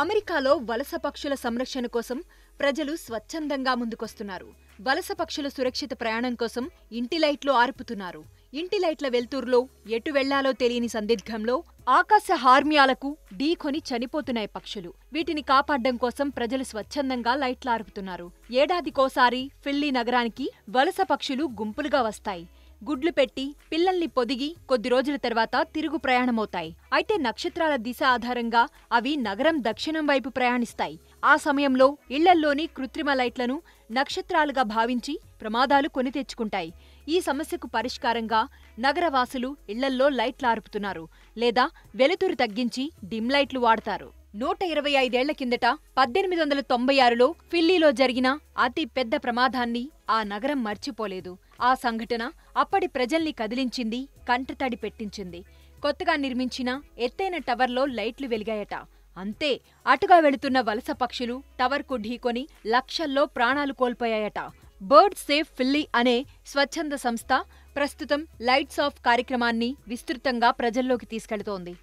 అమెరికాలో వలస పక్షుల సంరక్షణ కోసం ప్రజలు స్వచ్ఛందంగా ముందుకొస్తున్నారు. వలస పక్షుల సురక్షిత ప్రయాణం కోసం ఇంటి లైట్లు ఆర్పుతున్నారు. ఇంటి లైట్ల వెల్తురులో ఎటు వెళ్లాలో తెలియని సందిగ్ధంలో ఆకాశ హార్మ్యాలకు ఢీకొని చనిపోతున్నాయి పక్షులు. వీటిని కాపాడడం కోసం ప్రజలు స్వచ్ఛందంగా లైట్లు ఆర్పుతున్నారు. ఏడాదికోసారి ఫిల్లీ నగరానికి వలస పక్షులు గుంపులుగా వస్తాయి. గుడ్లు పెట్టి పిల్లల్ని పొదిగి కొద్ది రోజుల తర్వాత తిరుగు ప్రయాణమవుతాయి. అయితే నక్షత్రాల దిశ ఆధారంగా అవి నగరం దక్షిణం వైపు ప్రయాణిస్తాయి. ఆ సమయంలో ఇళ్లల్లోని కృత్రిమ లైట్లను నక్షత్రాలుగా భావించి ప్రమాదాలు కొని తెచ్చుకుంటాయి. ఈ సమస్యకు పరిష్కారంగా నగరవాసులు ఇళ్లల్లో లైట్లు ఆర్పుతున్నారు, లేదా వెలుతురు తగ్గించి డిమ్ లైట్లు వాడతారు. 125 ఏళ్ల కిందట 1896లో ఫిల్లీలో జరిగిన అతి పెద్ద ప్రమాదాన్ని ఆ నగరం మర్చిపోలేదు. ఆ సంఘటన అప్పటి ప్రజల్ని కదిలించింది, కంటతడి పెట్టించింది. కొత్తగా నిర్మించిన ఎత్తైన టవర్లో లైట్లు వెలిగాయట. అంతే, అటుగా వెళుతున్న వలస పక్షులు టవర్కు ఢీకొని లక్షల్లో ప్రాణాలు కోల్పోయాయట. బర్డ్ సేఫ్ ఫిల్లీ అనే స్వచ్ఛంద సంస్థ ప్రస్తుతం లైట్స్ ఆఫ్ కార్యక్రమాన్ని విస్తృతంగా ప్రజల్లోకి తీసుకెళ్తోంది.